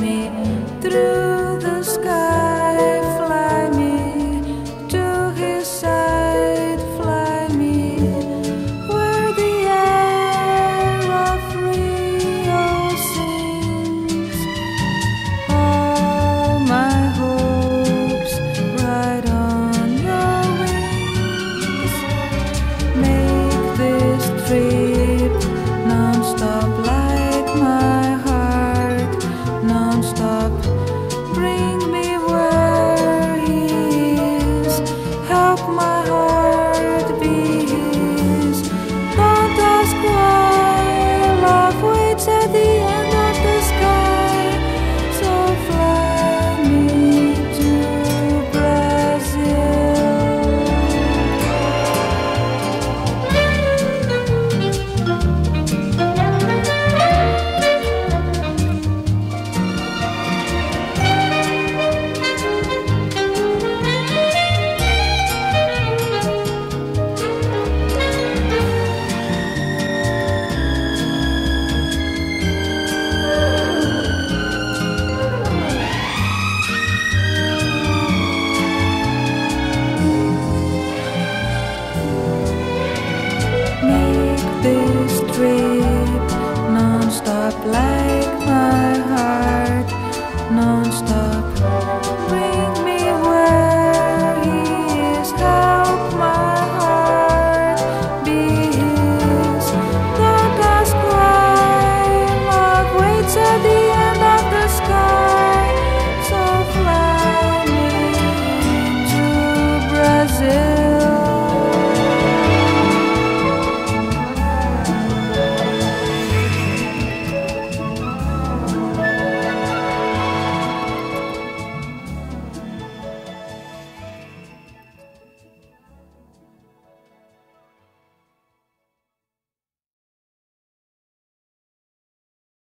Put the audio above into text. me through the